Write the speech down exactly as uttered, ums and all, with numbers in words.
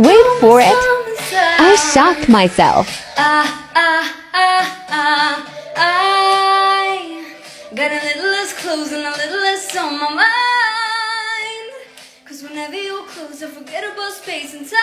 Wait for it! I shocked myself. Ah, ah, ah, ah, I got a little less clothes and a little less on my mind. Cause whenever you're close, I forget about space and time.